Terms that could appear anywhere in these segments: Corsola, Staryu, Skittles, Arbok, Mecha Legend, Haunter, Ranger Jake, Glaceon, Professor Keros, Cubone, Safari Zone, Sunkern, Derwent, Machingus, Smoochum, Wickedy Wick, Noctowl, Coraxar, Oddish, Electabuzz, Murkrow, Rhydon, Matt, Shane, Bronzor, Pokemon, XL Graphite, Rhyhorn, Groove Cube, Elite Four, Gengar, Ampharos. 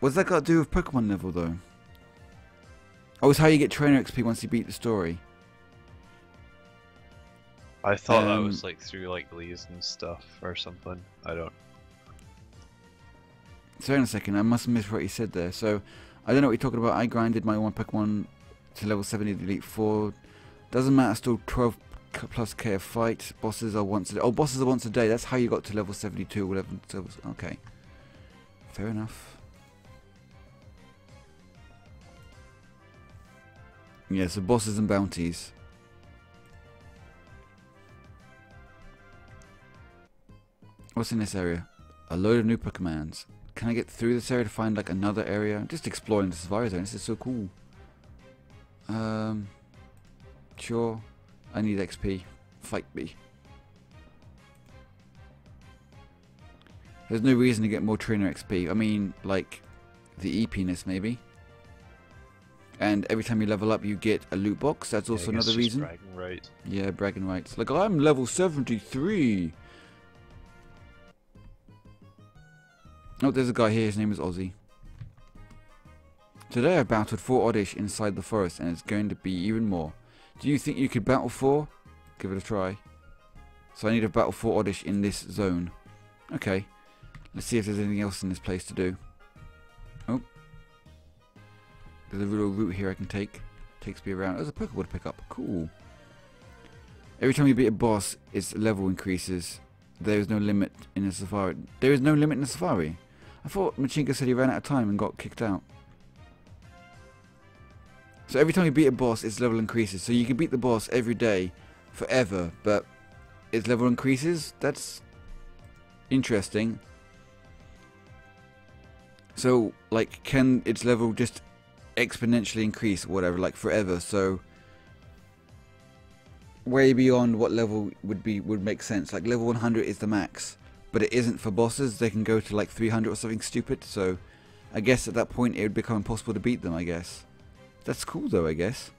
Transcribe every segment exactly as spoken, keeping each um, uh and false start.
What's that got to do with Pokemon level, though? Oh, it's how you get trainer X P once you beat the story. I thought um, that was like through like leaves and stuff or something. I don't. Sorry, in a second. I must miss what you said there. So, I don't know what you're talking about. I grinded my one Pokemon to level seventy of Elite Four. Doesn't matter. Still twelve plus K of fight. Bosses are once a day. Oh, bosses are once a day. That's how you got to level seventy-two or whatever. Okay. Fair enough. Yeah, so bosses and bounties. What's in this area? A load of new Pokemons. Can I get through this area to find like another area? Just exploring the Safari Zone. This is so cool. Um, sure. I need X P. Fight me. There's no reason to get more trainer X P. I mean, like the E P-ness maybe. And every time you level up, you get a loot box. That's also yeah, another reason. Bragging right. Yeah, bragging rights. Like, I'm level seventy-three. Oh, there's a guy here. His name is Ozzy. Today I battled for Oddish inside the forest, and it's going to be even more. Do you think you could battle for? Give it a try. So I need to battle for Oddish in this zone. Okay. Let's see if there's anything else in this place to do. Oh. There's a little route here I can take. Takes me around. There's a Pokeball to pick up. Cool. Every time you beat a boss, its level increases. There is no limit in a safari. There is no limit in a safari. I thought Machingus said he ran out of time and got kicked out. So every time you beat a boss, its level increases. So you can beat the boss every day, forever, but its level increases? That's interesting. So, like, can its level just exponentially increase, whatever, like forever, so way beyond what level would be would make sense. Like level one hundred is the max, but it isn't for bosses. They can go to like three hundred or something stupid, so I guess at that point it would become impossible to beat them, I guess. That's cool though, I guess.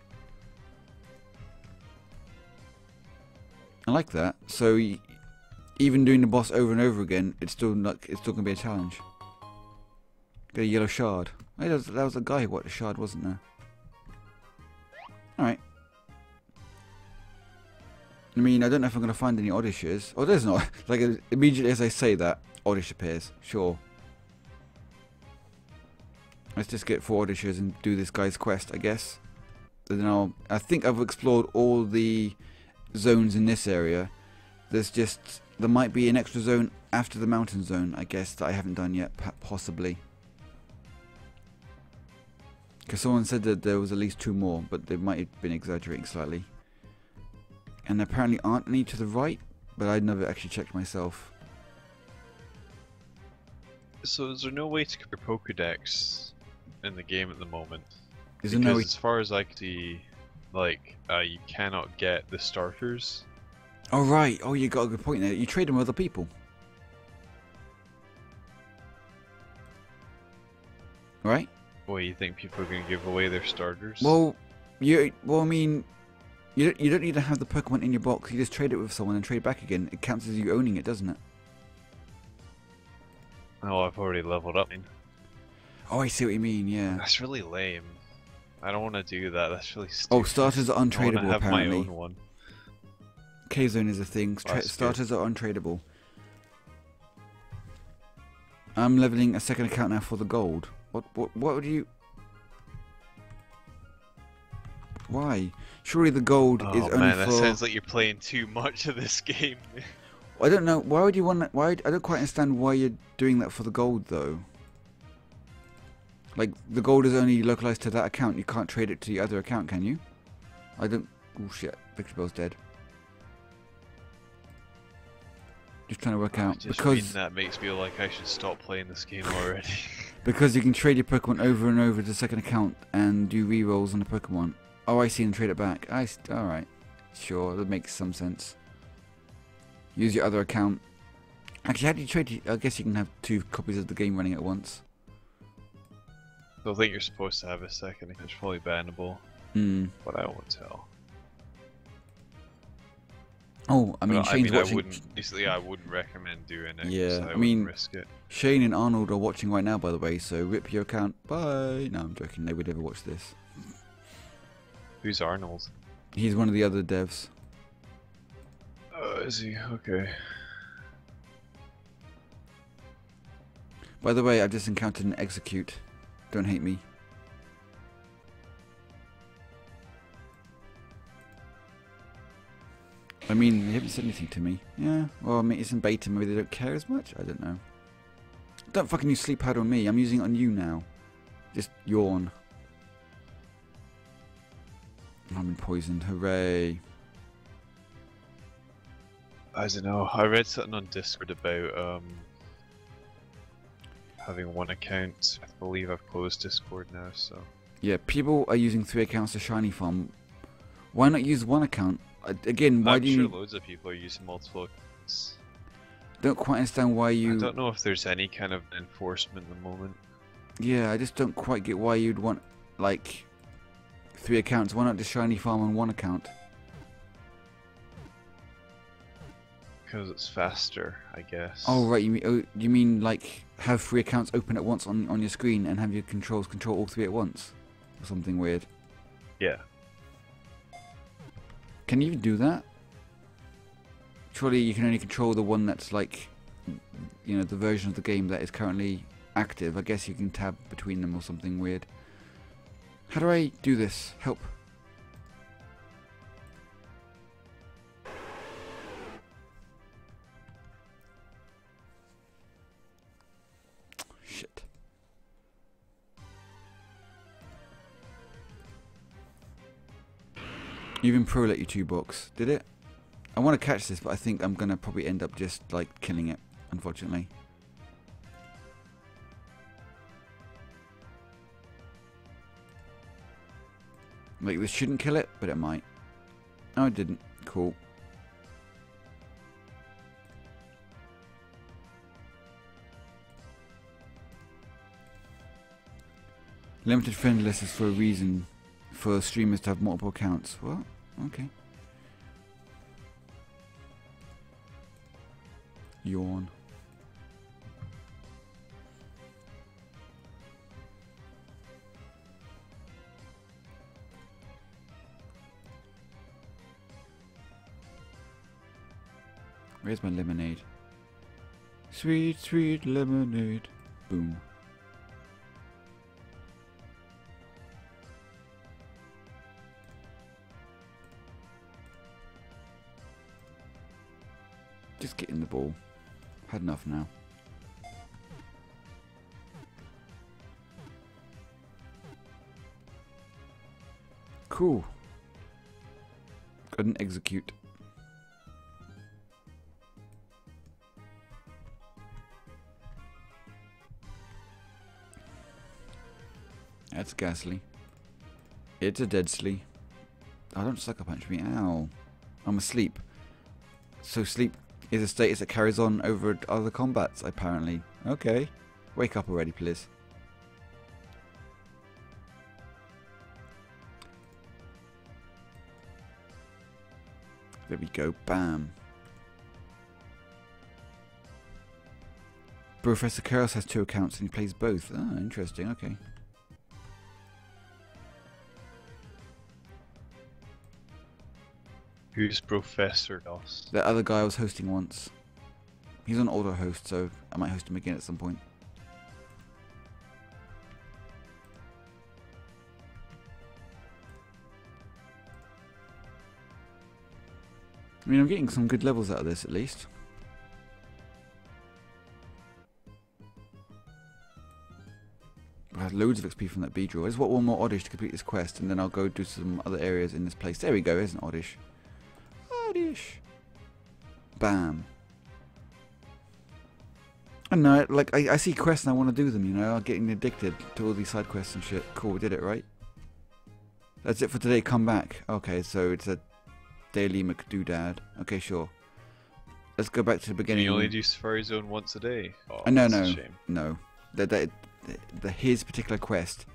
I like that. So even doing the boss over and over again, it's still not, it's still gonna be a challenge. Got a yellow shard. That was, that was a guy who watched a shard, wasn't there? Alright. I mean, I don't know if I'm going to find any Oddishes. Oh, there's not. Like, immediately as I say that, Oddish appears. Sure. Let's just get four Oddishes and do this guy's quest, I guess. And then I'll... I think I've explored all the zones in this area. There's just... There might be an extra zone after the mountain zone, I guess, that I haven't done yet, possibly. Because someone said that there was at least two more, but they might have been exaggerating slightly. And there apparently aren't any to the right, but I'd never actually checked myself. So is there no way to get your Pokedex in the game at the moment? Is there no way? As far as I could see, like, uh, you cannot get the starters. Oh right, oh you got a good point there, you trade them with other people. Right? Boy, you think people are going to give away their starters? Well, you well, I mean, you don't, you don't need to have the Pokemon in your box. You just trade it with someone and trade back again. It counts as you owning it, doesn't it? Oh, I've already leveled up. Oh, I see what you mean. Yeah. That's really lame. I don't want to do that. That's really stupid. Oh, starters are untradeable. I have apparently. My own one. K Zone is a thing. Tra oh, starters good. Are untradeable. I'm leveling a second account now for the gold. What, what, what would you... Why? Surely the gold oh, is only man, for... that sounds like you're playing too much of this game. I don't know, why would you want that? Why would... I don't quite understand why you're doing that for the gold, though. Like, the gold is only localized to that account, you can't trade it to the other account, can you? I don't... Oh shit, Victreebel's dead. Just trying to work out, just because... Reading that makes me feel like I should stop playing this game already. Because you can trade your Pokemon over and over to the second account and do rerolls on the Pokemon. Oh, I see, and trade it back. I Alright, sure, that makes some sense. Use your other account. Actually, how do you trade? I guess you can have two copies of the game running at once. I don't think you're supposed to have a second. It's probably bannable. Hmm. But I won't tell. Oh, I mean, well, Shane's I mean, watching... I wouldn't, basically, I wouldn't recommend doing it. Yeah, so I, I mean, risk it. Shane and Arnold are watching right now, by the way, so rip your account. Bye. No, I'm joking. They would never watch this. Who's Arnold? He's one of the other devs. Oh, is he? Okay. By the way, I've just encountered an execute. Don't hate me. I mean, they haven't said anything to me. Yeah, well, I mean, it's in beta. Maybe they don't care as much? I don't know. Don't fucking use sleep pad on me. I'm using it on you now. Just yawn. I've been poisoned. Hooray. I don't know. I read something on Discord about um, having one account. I believe I've closed Discord now, so... Yeah, people are using three accounts to shiny farm. Why not use one account? Again, why I'm do you... I'm sure loads of people are using multiple accounts. Don't quite understand why you... I don't know if there's any kind of enforcement at the moment. Yeah, I just don't quite get why you'd want, like, three accounts. Why not just shiny farm on one account? Because it's faster, I guess. Oh, right. You mean, oh, you mean like, have three accounts open at once on, on your screen and have your controls control all three at once? Or something weird. Yeah. Can you even do that? Surely you can only control the one that's like, you know, the version of the game that is currently active. I guess you can tab between them or something weird. How do I do this? Help. Shit. Even Pro let you two box, did it? I want to catch this, but I think I'm going to probably end up just, like, killing it, unfortunately. Like, this shouldn't kill it, but it might. No, it didn't. Cool. Limited friend list is for a reason, for streamers to have multiple accounts. What? Okay. Yawn. Where's my lemonade? Sweet, sweet lemonade. Boom. Just get in the ball. Had enough now. Cool. Couldn't execute. That's ghastly. It's a dead sleep. I don't sucker punch me. Ow. I'm asleep. So sleep is a status that carries on over other combats, apparently. Okay. Wake up already, please. There we go. Bam. Professor Keros has two accounts and he plays both. Ah, interesting. Okay. Who's Professor Dos? That other guy I was hosting once. He's an auto host, so I might host him again at some point. I mean, I'm getting some good levels out of this at least. I had loads of X P from that bee draw. I just want one more Oddish to complete this quest, and then I'll go do some other areas in this place. There we go, there's an Oddish. Bam. I don't know, like, I, I see quests and I want to do them, you know, I'm getting addicted to all these side quests and shit. Cool, we did it, right? That's it for today, come back. Okay, so it's a daily McDoodad. Okay, sure. Let's go back to the beginning. You only do Safari Zone once a day. Oh, uh, no, no, no. The, the, the, his particular quest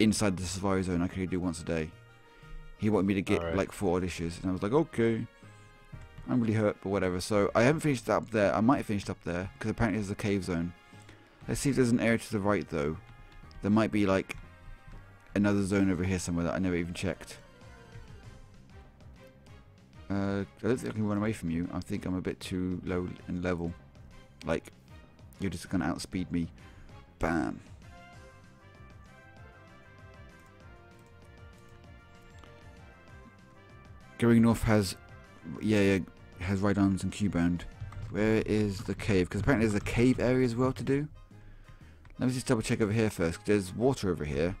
inside the Safari Zone I could only do once a day. He wanted me to get, right, like, four dishes, and I was like, okay. I'm really hurt, but whatever. So I haven't finished up there. I might have finished up there because apparently there's a cave zone. Let's see if there's an area to the right though. There might be like another zone over here somewhere that I never even checked. Uh, I don't think I can run away from you. I think I'm a bit too low in level. Like, you're just gonna outspeed me. Bam. Going north has, yeah, yeah has Rhydons and Cubone. Where is the cave? Because apparently there's a cave area as well to do. Let me just double check over here first. There's water over here.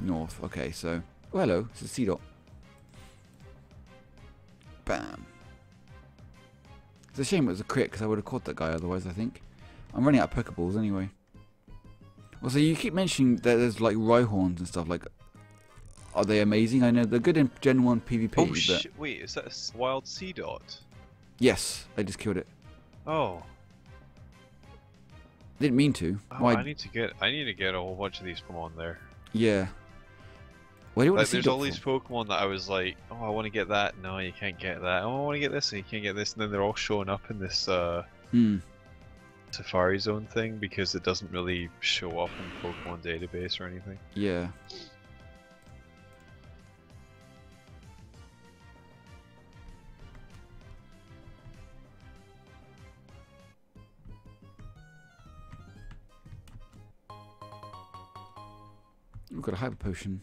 North. Okay, so. Oh, hello. It's a Seedot. Bam. It's a shame it was a crit because I would have caught that guy otherwise, I think. I'm running out of Pokeballs anyway. Well, so you keep mentioning that there's like Rhyhorns and stuff. Like, are they amazing? I know they're good in Gen one PvP. Oh, sh but... wait, is that a wild Seedot? Yes, I just killed it. Oh. Didn't mean to. Oh, well, I... I need to get. I need to get a whole bunch of these Pokemon there. Yeah. Why do you want like, to there's all for? These Pokemon that I was like, oh, I want to get that. No, you can't get that. Oh, I want to get this, and you can't get this, and then they're all showing up in this uh, hmm. Safari Zone thing because it doesn't really show up in the Pokemon database or anything. Yeah. We've got a hyper potion.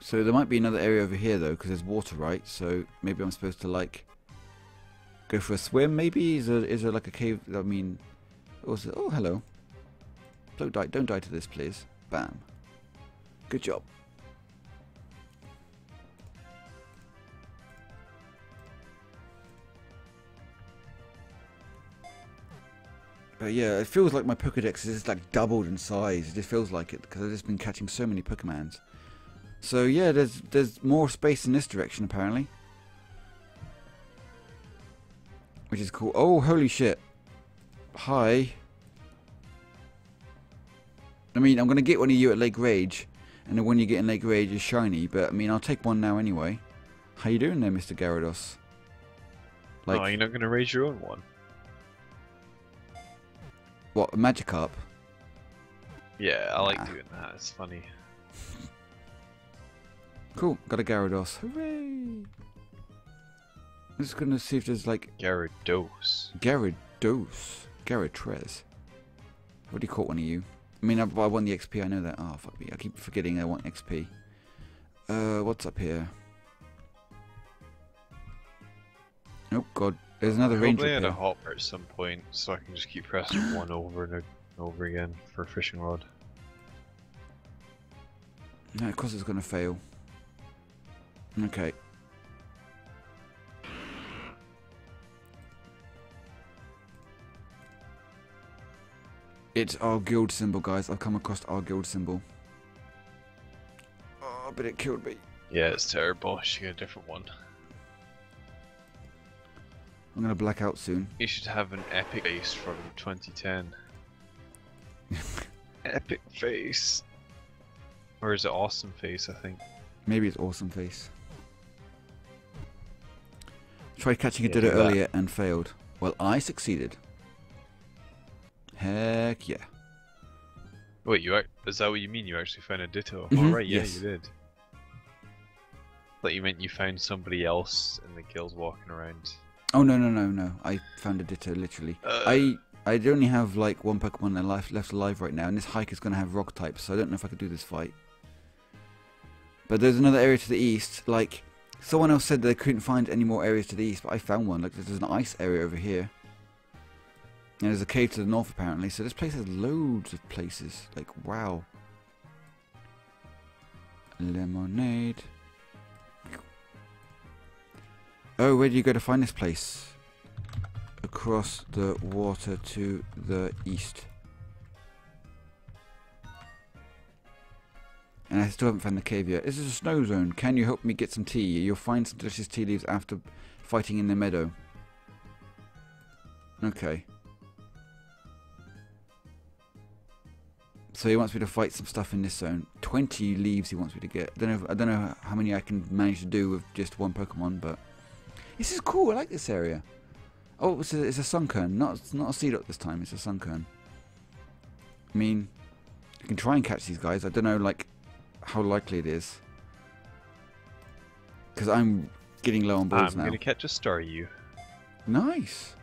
So there might be another area over here though, because there's water, right? So maybe I'm supposed to like go for a swim. Maybe is there, is there like a cave? I mean, also, oh hello. Don't die! Don't die to this, please. Bam. Good job. But yeah, it feels like my Pokedex is just like doubled in size. It just feels like it because I've just been catching so many Pokemons. So yeah, there's there's more space in this direction apparently, which is cool. Oh holy shit! Hi. I mean, I'm gonna get one of you at Lake Rage, and the one you get in Lake Rage is shiny. But I mean, I'll take one now anyway. How you doing there, Mister Gyarados? Like, no, you're not gonna raise your own one. What, a Magikarp? Yeah, I like nah. doing that. It's funny. Cool, got a Gyarados. Hooray! I'm just gonna see if there's like. Gyarados. Gyarados. Gyarados. I've already caught one of you. I mean, I, I won the X P, I know that. Oh, fuck me. I keep forgetting I want X P. Uh, what's up here? Oh, God. There's another I'm ranger. Probably at a hopper at some point, so I can just keep pressing one over and over again for a fishing rod. No, of course it's gonna fail. Okay. It's our guild symbol, guys. I've come across our guild symbol. Oh, but it killed me. Yeah, it's terrible. I should get a different one. I'm gonna black out soon. You should have an epic face from twenty ten. Epic face. Or is it awesome face, I think. Maybe it's awesome face. Tried catching a yeah, Ditto earlier and failed. Well, I succeeded. Heck yeah. Wait, you act is that what you mean? You actually found a Ditto? Mm-hmm. Oh, right, yeah, yes. you did. I thought you meant you found somebody else in the guild walking around. Oh, no, no, no, no. I found a Ditto, literally. Uh, I I only have, like, one Pokemon alive, left alive right now, and this Heiach is going to have rock types, so I don't know if I could do this fight. But there's another area to the east. Like, someone else said they couldn't find any more areas to the east, but I found one. Like, there's an ice area over here. And there's a cave to the north, apparently. So this place has loads of places. Like, wow. Lemonade. Oh, where do you go to find this place? Across the water to the east. And I still haven't found the cave yet. This is a snow zone. Can you help me get some tea? You'll find some delicious tea leaves after fighting in the meadow. Okay. So he wants me to fight some stuff in this zone. twenty leaves he wants me to get. I don't know, if, I don't know how many I can manage to do with just one Pokemon, but... This is cool, I like this area. Oh, it's a, it's a Sunkern, not, not a Seedot this time, it's a Sunkern. I mean, I can try and catch these guys. I don't know, like, how likely it is. Because I'm getting low on balls now. I'm going to catch a Staryu. Nice.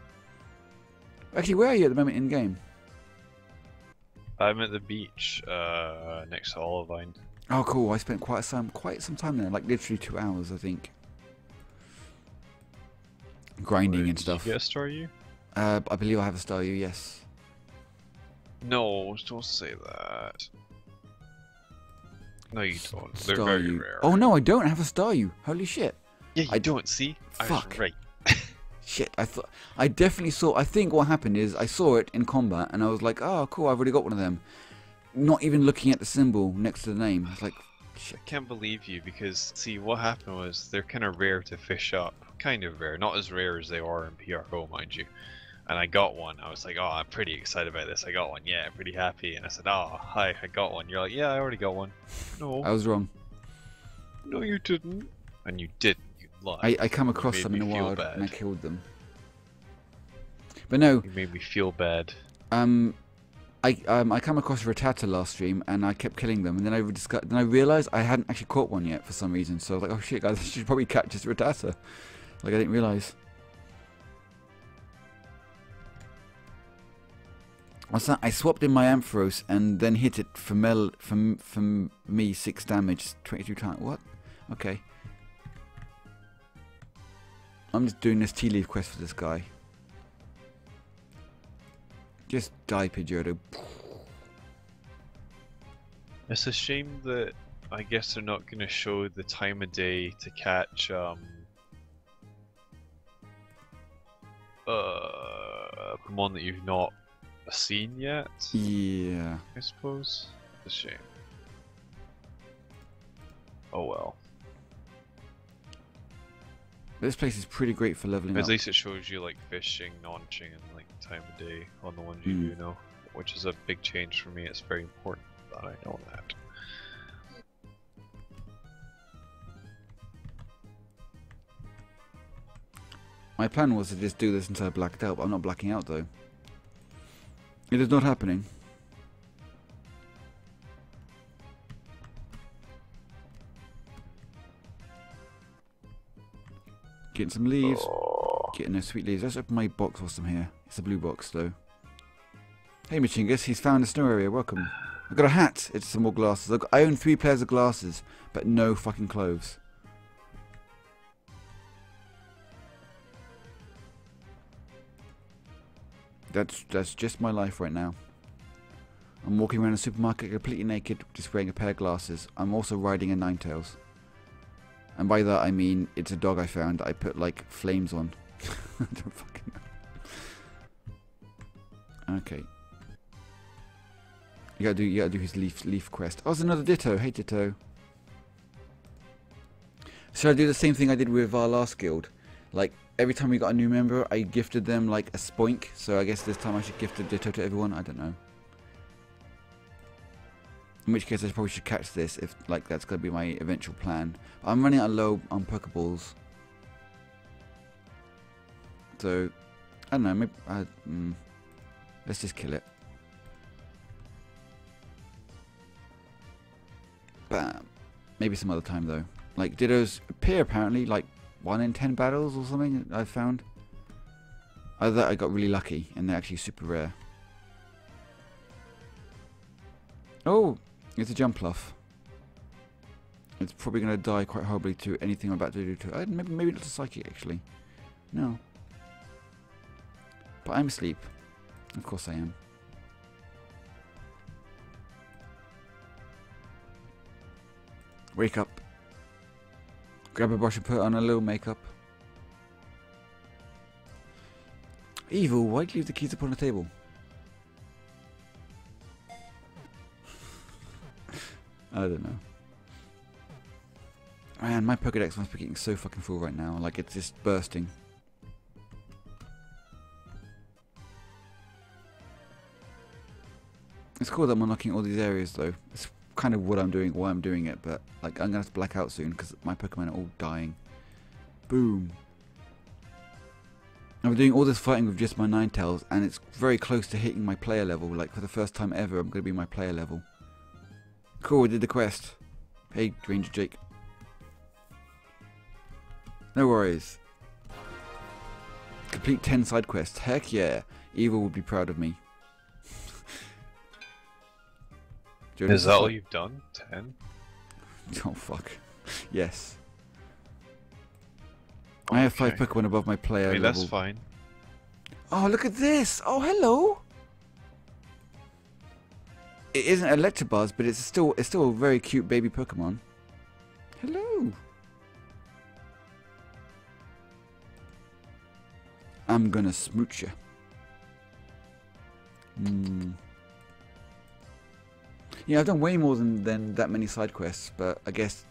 Actually, where are you at the moment in game? I'm at the beach, uh, next to Olivine. Oh, cool! I spent quite some quite some time there, like literally two hours, I think, grinding Wait, and stuff. Did you get a Staryu? Uh, I believe I have a Staryu. Yes. No, don't say that. No, you don't. They're Staryu. Very rare. Oh no, I don't have a Staryu. Holy shit! Yeah, you I don't see. Fuck. I was right. Shit, I thought I definitely saw. I think what happened is I saw it in combat, and I was like, "Oh, cool! I've already got one of them." Not even looking at the symbol next to the name. I was like, "Shit!" I can't believe you, because see, what happened was they're kind of rare to fish up, kind of rare, not as rare as they are in P R O, mind you. And I got one. I was like, "Oh, I'm pretty excited about this. I got one. Yeah, I'm pretty happy." And I said, "Oh, hi, I got one." You're like, "Yeah, I already got one." No, I was wrong. No, you didn't. And you didn't. I, I come across them in the wild bad. and I killed them. But no, you made me feel bad. Um, I um I come across Rattata last stream and I kept killing them, and then I discovered, then I realized I hadn't actually caught one yet for some reason. So I was like, oh shit, guys, I should probably catch this Rattata. Like I didn't realize. What's that? I swapped in my Ampharos and then hit it for Mel from from me six damage, twenty-two times. What? Okay. I'm just doing this tea leaf quest for this guy. Just die, Pidgeotto. It's a shame that I guess they're not going to show the time of day to catch um, uh, a Pokemon that you've not seen yet. Yeah. I suppose. It's a shame. Oh well. This place is pretty great for leveling up. At least it shows you like fishing, launching, and like time of day on the ones you mm. do know, which is a big change for me. It's very important that I know that. My plan was to just do this until I blacked out, but I'm not blacking out though. It is not happening. Getting some leaves, oh. getting those sweet leaves. Let's open my box whilst I'm here. It's a blue box though. Hey Machingus, he's found a snow area, welcome. I've got a hat, it's some more glasses. I've got, I own three pairs of glasses, but no fucking clothes. That's, that's just my life right now. I'm walking around a supermarket completely naked, just wearing a pair of glasses. I'm also riding a Ninetales. And by that I mean it's a dog I found. I put like flames on. I don't fucking know. Okay. You gotta do. You gotta do his leaf leaf quest. Oh, there's another Ditto. Hey Ditto. Should I do the same thing I did with our last guild? Like every time we got a new member, I gifted them like a spoink. So I guess this time I should gift a Ditto to everyone. I don't know. In which case I probably should catch this, if like that's going to be my eventual plan. But I'm running out of low on Pokeballs. So, I don't know, maybe, I, mm, let's just kill it. Bam. Maybe some other time though. Like Dittos appear apparently like one in ten battles or something I've found. Either that I got really lucky and they're actually super rare. Oh! It's a Jumpluff. It's probably going to die quite horribly to anything I'm about to do to it. Maybe, maybe not to Psychic, actually. No. But I'm asleep. Of course I am. Wake up. Grab a brush and put on a little makeup. Evil, why'd you leave the keys upon the table? I don't know. Man, my Pokedex must be getting so fucking full right now. Like, it's just bursting. It's cool that I'm unlocking all these areas though. It's kind of what I'm doing, why I'm doing it, but like I'm gonna have to black out soon because my Pokemon are all dying. Boom. I'm doing all this fighting with just my Ninetales, and it's very close to hitting my player level. Like, for the first time ever, I'm going to be my player level. Cool, we did the quest. Hey, Ranger Jake. No worries. Complete ten side quests. Heck yeah. Evil would be proud of me. Is that all you've done? ten? Oh, fuck. Yes. I have okay. five Pokemon above my player Wait, level. That's fine. Oh, look at this! Oh, hello! It isn't Electabuzz, but it's still it's still a very cute baby Pokemon. Hello! I'm gonna smooch ya. Hmm. Yeah, I've done way more than, than that many side quests, but I guess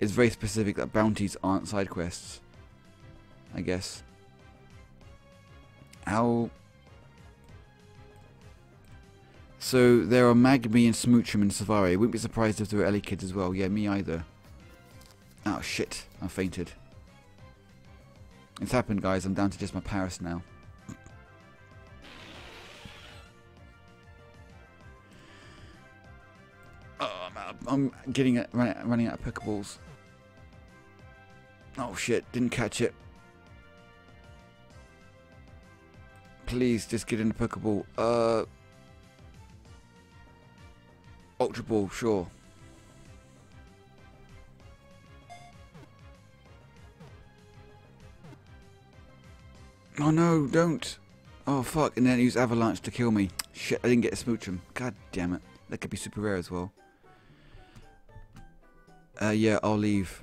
it's very specific that bounties aren't side quests. I guess. Ow. So there are Magby and Smoochum and Safari. Wouldn't be surprised if there were Ellie kids as well. Yeah, me either. Oh shit, I fainted. It's happened, guys. I'm down to just my Paris now. Oh, I'm, out. I'm getting it, running out of Pokeballs. Oh shit, didn't catch it. Please, just get in a Pokeball. Uh, Ultra Ball, sure. Oh no, don't. Oh fuck, and then use Avalanche to kill me. Shit, I didn't get a Smoochum. God damn it. That could be super rare as well. Uh, yeah, I'll leave.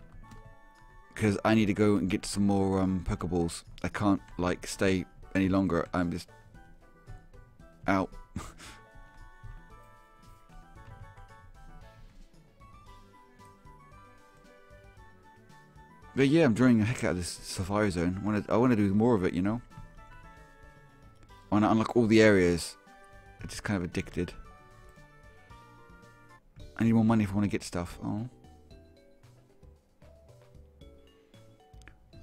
Because I need to go and get some more um, Pokeballs. I can't, like, stay any longer. I'm just out. But yeah, I'm enjoying the heck out of this Safari Zone. I want to, I want to do more of it, you know. I want to unlock all the areas. I'm just kind of addicted. I need more money if I want to get stuff. Oh,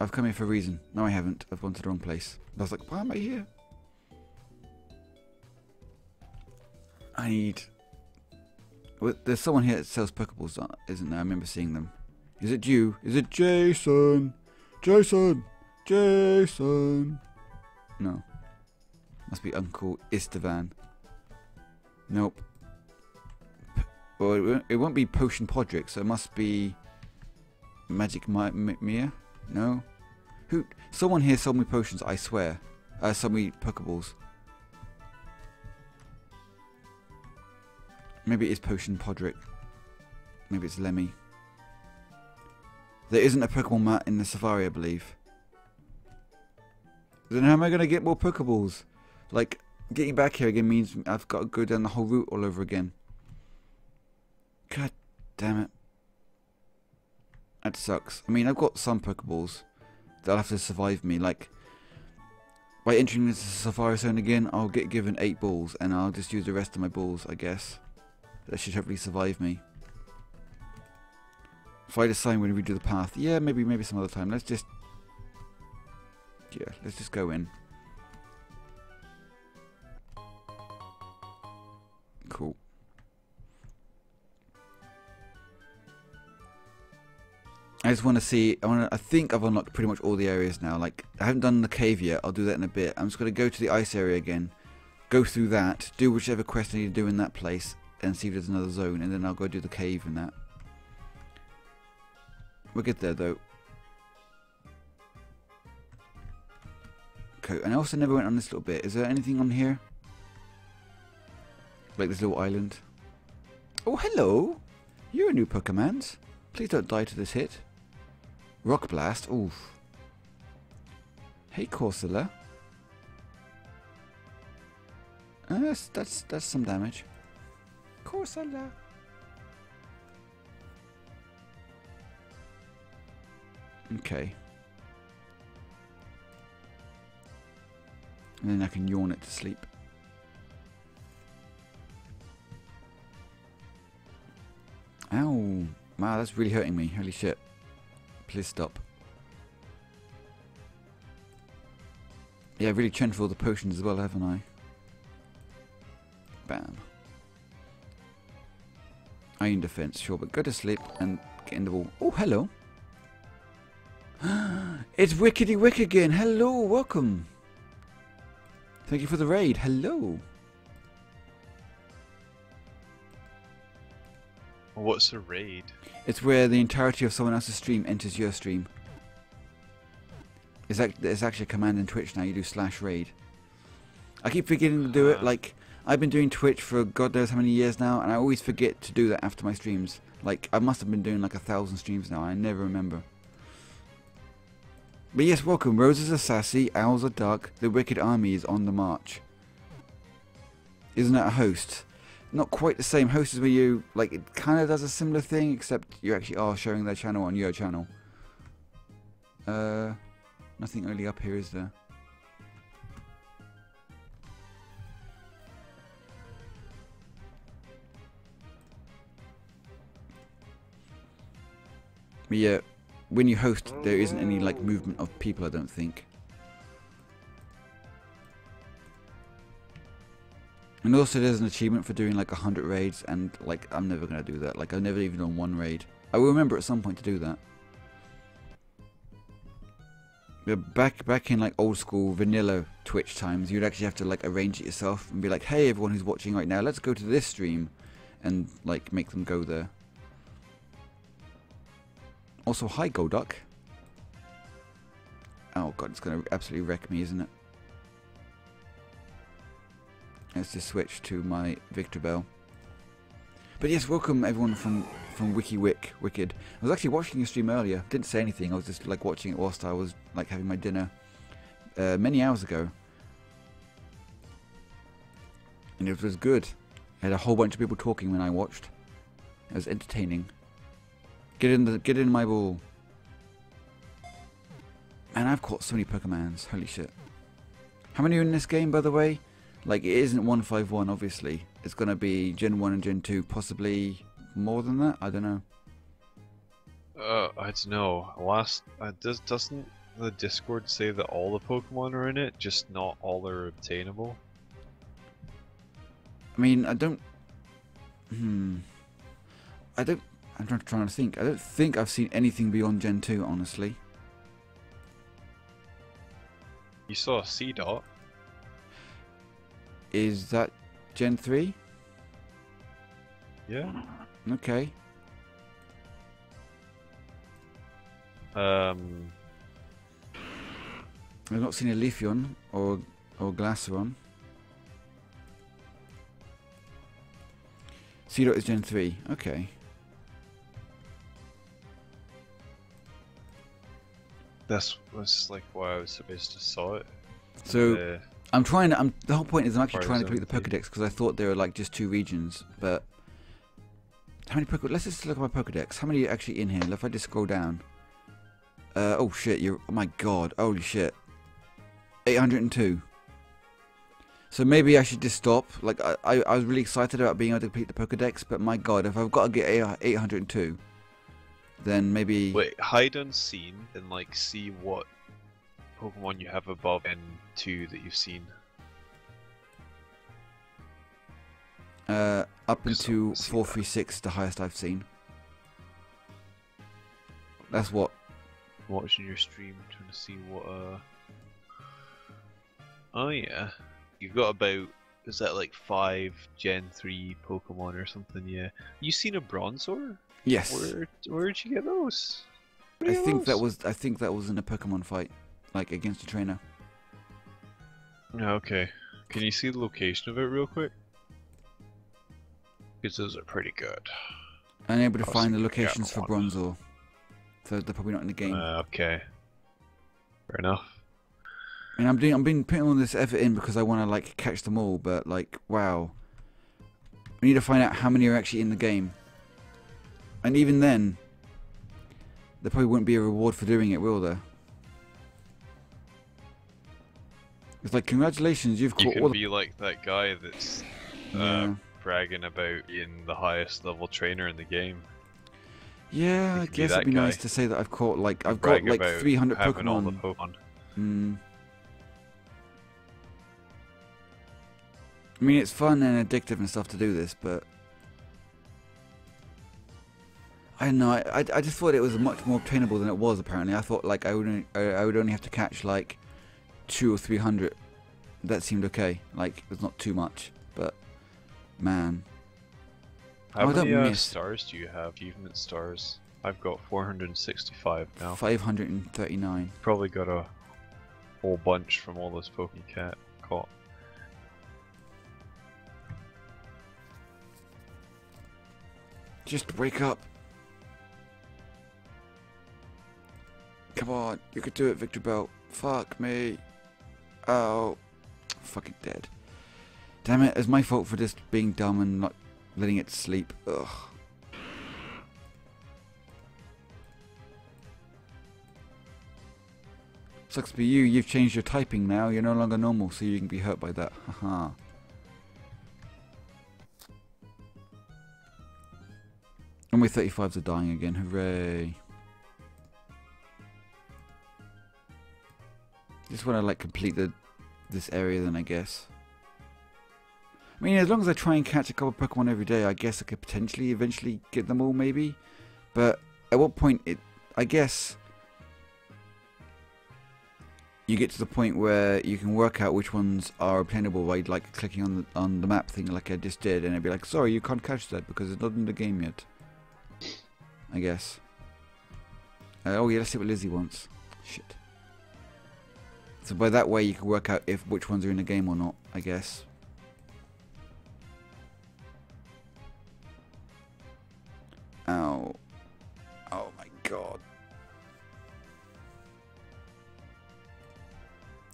I've come here for a reason. No, I haven't. I've gone to the wrong place. I was like, why am I here? I need... Well, there's someone here that sells Pokeballs, isn't there? I remember seeing them. Is it you? Is it Jason? Jason! Jason! No. Must be Uncle Istvan. Nope. Well, it won't be Potion Podrick, so it must be... Magic Mi Mi Mia? No? Who? Someone here sold me potions, I swear. Uh, sold me Pokeballs. Maybe it's Potion Podrick. Maybe it's Lemmy. There isn't a Pokemon mat in the Safari, I believe. Then how am I going to get more Pokeballs? Like, getting back here again means I've got to go down the whole route all over again. God damn it. That sucks. I mean, I've got some Pokeballs that'll have to survive me. Like, by entering this Safari Zone again, I'll get given eight balls, and I'll just use the rest of my balls, I guess. That should hopefully survive me. If I decide when we do the path, yeah, maybe, maybe some other time. Let's just, yeah, let's just go in. Cool. I just want to see, I, wanna, I think I've unlocked pretty much all the areas now. Like, I haven't done the cave yet, I'll do that in a bit. I'm just going to go to the ice area again, go through that, do whichever quest I need to do in that place, and see if there's another zone, and then I'll go do the cave and that. We'll get there though. Okay, and I also never went on this little bit. Is there anything on here? Like this little island? Oh, hello! You're a new Pokemon. Please don't die to this hit. Rock Blast, oof. Hey Corsola. Uh, that's, that's, that's some damage. Corsola. Okay. And then I can yawn it to sleep. Wow, that's really hurting me. Holy shit. Please stop. Yeah, I've really churned for all the potions as well, haven't I? Bam. Iron defense, sure, but go to sleep and get in the wall. Oh, hello. It's Wickedy Wick again. Hello, welcome. Thank you for the raid. Hello. What's a raid? It's where the entirety of someone else's stream enters your stream. It's, act it's actually a command in Twitch now. You do slash raid. I keep forgetting to do it. Like, I've been doing Twitch for God knows how many years now, and I always forget to do that after my streams. Like, I must have been doing like a thousand streams now, and I never remember. But yes, welcome. Roses are sassy, owls are dark, the wicked army is on the march. Isn't that a host? Not quite the same host as where you, like, it kind of does a similar thing, except you actually are showing their channel on your channel. Uh, nothing really up here, is there? But yeah, when you host, there isn't any, like, movement of people, I don't think. And also there's an achievement for doing like a hundred raids, and like I'm never going to do that. Like I've never even done one raid. I will remember at some point to do that. But back back in like old school vanilla Twitch times, you'd actually have to like arrange it yourself and be like, hey everyone who's watching right now, let's go to this stream, and like make them go there. Also, hi Golduck. Oh god, it's going to absolutely wreck me, isn't it? Let's just switch to my Victreebel. But yes, welcome everyone from from Wickedy Wick, Wicked. I was actually watching your stream earlier. Didn't say anything. I was just like watching it whilst I was like having my dinner uh, many hours ago, and it was good. I had a whole bunch of people talking when I watched. It was entertaining. Get in the get in my ball. Man, I've caught so many Pokemons. Holy shit! How many are in this game, by the way? Like, it isn't one five one, obviously. It's going to be Gen one and Gen two, possibly more than that? I don't know. Uh, I don't know. Last, uh, does, doesn't the Discord say that all the Pokemon are in it? Just not all are obtainable? I mean, I don't... Hmm... I don't... I'm trying to, trying to think. I don't think I've seen anything beyond Gen two, honestly. You saw a Seedot. Is that Gen three? Yeah. Okay. Um. I've not seen a Leafeon or or Glaceon. Seedot is Gen three. Okay. This was like why I was supposed to saw it. So. Uh, I'm trying to, I'm, the whole point is I'm actually trying to complete the Pokedex because I thought there were like just two regions, but how many Pokedex? Let's just look at my Pokedex. How many are actually in here? If I just scroll down. Uh, oh shit, you're, oh my god, holy shit. eight hundred and two. So maybe I should just stop. Like, I, I, I was really excited about being able to complete the Pokedex, but my god, if I've got to get eight hundred and two, then maybe... Wait, hide unseen and like see what Pokemon you have above N two that you've seen. Uh, up into four three six, the highest I've seen. That's what. Watching your stream, trying to see what. Uh... Oh yeah, you've got about, is that like five Gen three Pokemon or something? Yeah. You seen a Bronzor? Yes. Where where did you get those? You I get think those? that was I think that was in a Pokemon fight. Like, against a trainer. Okay. Can you see the location of it real quick? Because those are pretty good. I'm able to find the locations for Bronzor. So they're probably not in the game. Uh, okay. Fair enough. And I'm doing, I'm been putting all this effort in because I want to, like, catch them all, but, like, wow. We need to find out how many are actually in the game. And even then, there probably won't be a reward for doing it, will there? It's like, congratulations, you've caught all the... You could be like that guy that's uh, yeah. bragging about being the highest level trainer in the game. Yeah, I guess it'd be guy. nice to say that I've caught like I've got like three hundred Pokemon. All the Pokemon. Mm. I mean, it's fun and addictive and stuff to do this, but I don't know. I, I I just thought it was much more obtainable than it was. Apparently, I thought like I would only, I would only have to catch like two or three hundred. That seemed okay. Like it's not too much, but man. How oh, many uh, stars do you have? Even stars, I've got four hundred sixty-five now. five hundred thirty-nine. Probably got a whole bunch from all this Pokecat caught. Just wake up! Come on, you could do it, Victreebel. Fuck me! Oh, fucking dead! Damn it! It's my fault for just being dumb and not letting it sleep. Ugh. Sucks for you. You've changed your typing now. You're no longer normal, so you can be hurt by that. Haha. And my thirty-fives are dying again, hooray. Just when I like complete the, this area then I guess. I mean as long as I try and catch a couple of Pokemon every day I guess I could potentially eventually get them all maybe. But at what point it, I guess you get to the point where you can work out which ones are obtainable by like clicking on the, on the map thing like I just did and it'd be like sorry you can't catch that because it's not in the game yet. I guess. Uh, oh yeah, let's see what Lizzie wants. Shit. So by that way you can work out if which ones are in the game or not, I guess. Ow. Oh my god.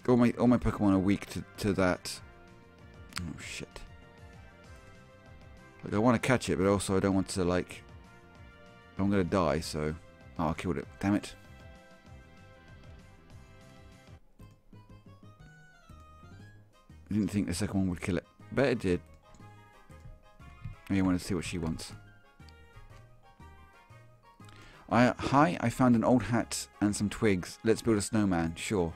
All my all my Pokemon are weak to, to that. Oh shit. Like I wanna catch it but also I don't want to like I'm gonna die, so... Oh, I killed it. Damn it. I didn't think the second one would kill it. Bet it did. I really want to see what she wants. I, hi, I found an old hat and some twigs. Let's build a snowman, sure.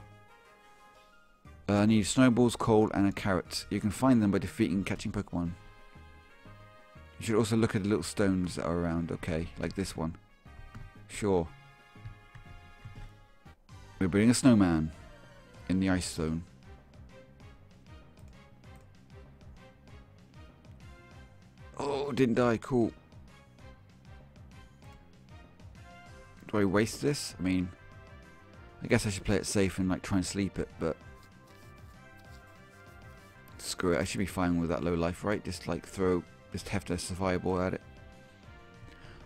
Uh, I need snowballs, coal, and a carrot. You can find them by defeating catching Pokemon. You should also look at the little stones that are around, okay, like this one. Sure. We're building a snowman in the ice zone. Oh, didn't die, cool. Do I waste this? I mean, I guess I should play it safe and like try and sleep it, but... Screw it, I should be fine with that low life, right? Just like throw... Just heft a Safari Ball at it.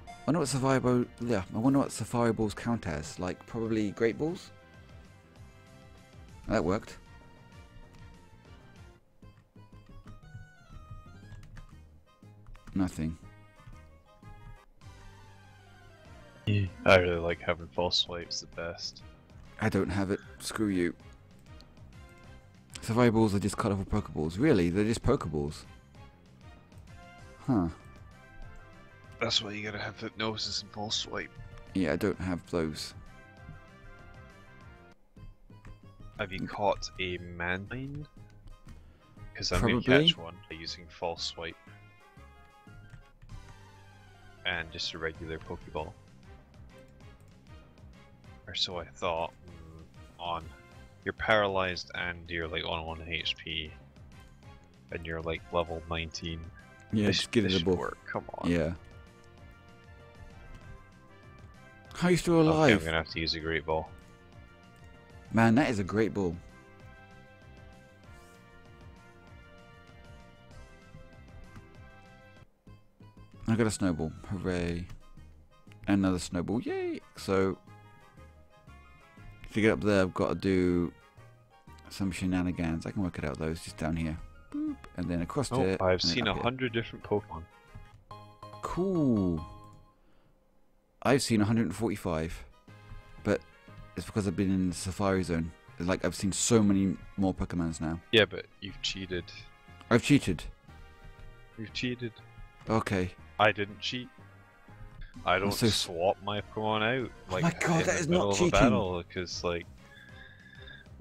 I wonder what Safari Ball, yeah, I wonder what Safari Balls count as. Like, probably Great Balls? That worked. Nothing. Yeah, I really like having false swipes the best. I don't have it. Screw you. Safari Balls are just colourful Pokeballs. Really? They're just Pokeballs. Huh. That's why you gotta have hypnosis and false swipe. Yeah, I don't have those. Have you caught a Mantine? Because I'm gonna catch one by using false swipe. And just a regular Pokeball. Or so I thought. On. You're paralyzed and you're like on one H P. And you're like level nineteen. Yeah, this, just give it a buff. Come on. Yeah. How are you still alive? Okay, I'm gonna have to use a great ball. Man, that is a great ball. I got a snowball. Hooray! Another snowball. Yay! So to get up there, I've got to do some shenanigans. I can work it out though. It's just down here. And then across oh, to I've seen a hundred different Pokemon. Cool. I've seen one hundred forty-five. But it's because I've been in the Safari Zone. It's like I've seen so many more Pokemons now. Yeah, but you've cheated. I've cheated. You've cheated. Okay. I didn't cheat. I don't so... swap my Pokemon out. Like, oh my god, in that the is middle not cheating. Battle, because like,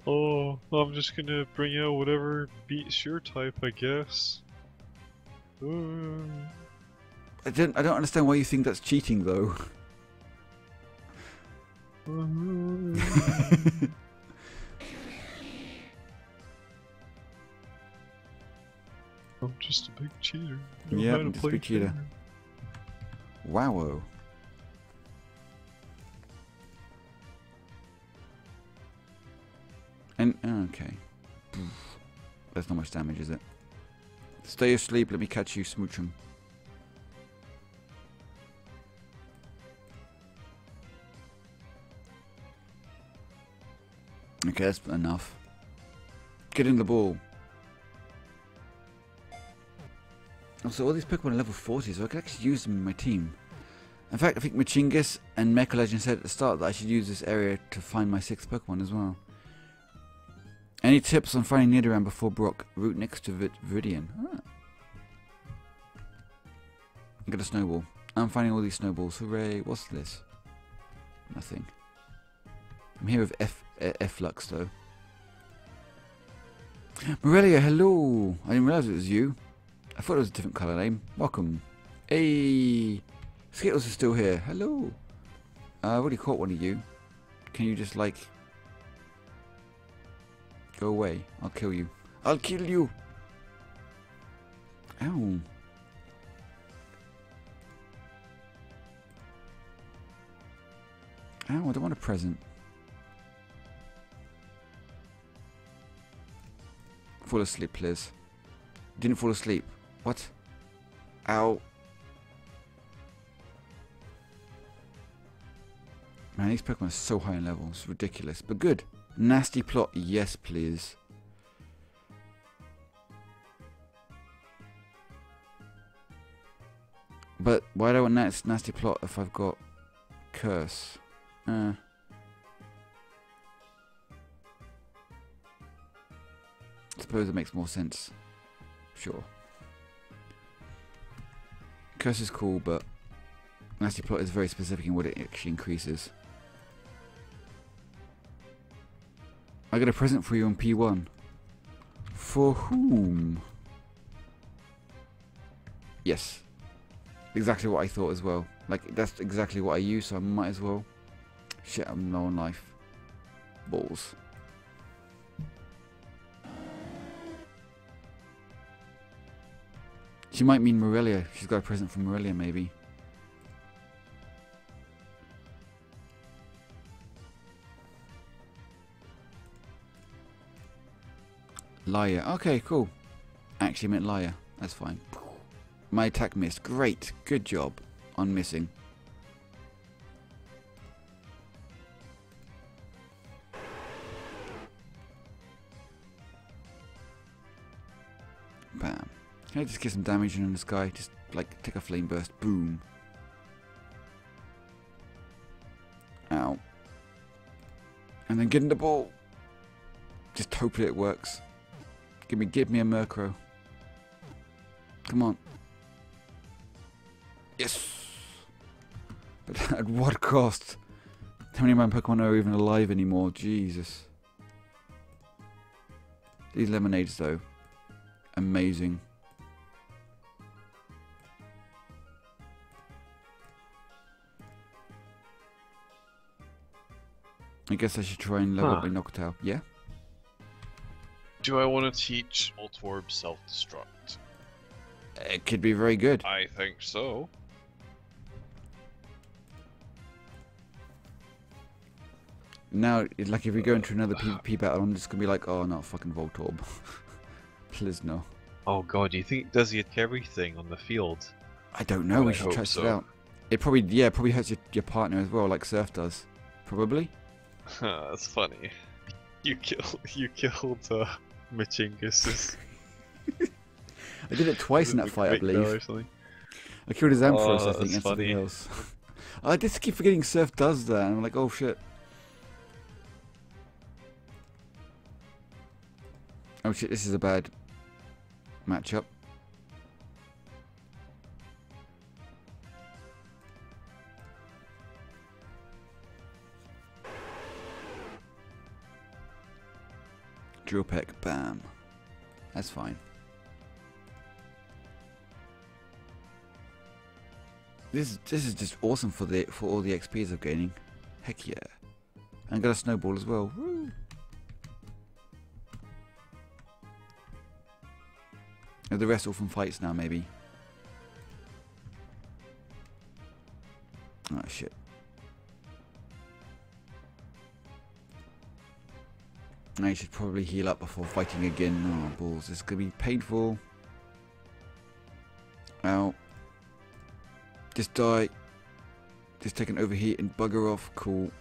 oh, I'm just gonna bring out whatever beats your type, I guess. Ooh. I don't. I don't understand why you think that's cheating, though. I'm just a big cheater. No yeah, I'm just a big cheater. Cheater. Wow-o. And okay, that's not much damage, is it? Stay asleep. Let me catch you, Smoochum. Okay, that's enough. Get in the ball. Also, all these Pokemon are level forty, so I could actually use them in my team. In fact, I think Machingus and Mecha Legend said at the start that I should use this area to find my sixth Pokemon as well. Any tips on finding Nidoran before Brock? Route next to Vir Viridian. Ah. I got a snowball. I'm finding all these snowballs. Hooray. What's this? Nothing. I'm here with F Efflux though. Morelia, hello! I didn't realise it was you. I thought it was a different colour name. Welcome. Hey! Skittles is still here. Hello! Uh, I've already caught one of you. Can you just like... Go away. I'll kill you. I'll kill you! Ow. Ow, I don't want a present. Fall asleep, please. Didn't fall asleep. What? Ow. Man, these Pokemon are so high in level. It's ridiculous, but good. Nasty plot. Yes, please. But why do I want that nasty plot if I've got curse? Uh. I suppose it makes more sense. Sure. Curse is cool, but nasty plot is very specific in what it actually increases. I got a present for you on P one. For whom? Yes. Exactly what I thought as well. Like, that's exactly what I use, so I might as well. Shit, I'm low on life. Balls. She might mean Morelia. She's got a present from Morelia, maybe. Lyra. Okay, cool. Actually meant Lyra. That's fine. My attack missed. Great. Good job on missing. Bam. Can I just get some damage in on this guy? Just, like, take a flame burst. Boom. Ow. And then get in the ball. Just hopefully it works. Give me, give me a Murkrow. Come on. Yes! But at what cost? How many of my Pokemon are even alive anymore? Jesus. These lemonades, though. Amazing. I guess I should try and level huh. up my Noctowl. Yeah? Do I want to teach Voltorb self-destruct? It could be very good. I think so. Now, like if we go into another PvP battle, I'm just going to be like, oh no, fucking Voltorb. Please no. Oh god, do you think it does hit everything on the field? I don't know, well, we should test so. it out. It probably, yeah, probably hurts your, your partner as well, like Surf does. Probably? Huh, that's funny. You killed, you killed uh, Machingus. I did it twice in that fight, I believe. I killed his Ampharos, oh, I think, and something else. I just keep forgetting Surf does that, and I'm like, oh shit. Oh shit, this is a bad matchup. Drill Peck. Bam. That's fine. This this is just awesome for the for all the X Ps I'm gaining. Heck yeah! And got a snowball as well. Woo. And the rest all from fights now, maybe. Oh shit! I should probably heal up before fighting again. Oh balls! This is gonna be painful. Ow. Just die. Just take an overheat and bugger off. Cool.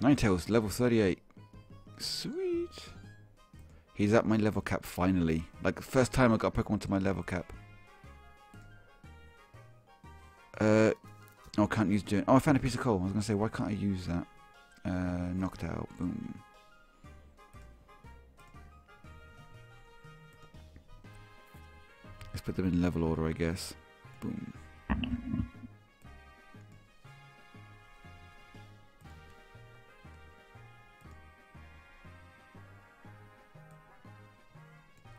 Ninetales, level thirty-eight. Sweet. He's at my level cap finally. Like the first time I got a Pokemon to my level cap. Uh, oh, I can't use Journey. Oh, I found a piece of coal. I was gonna say, why can't I use that? Uh, knocked out. Boom. Let's put them in level order, I guess. Boom.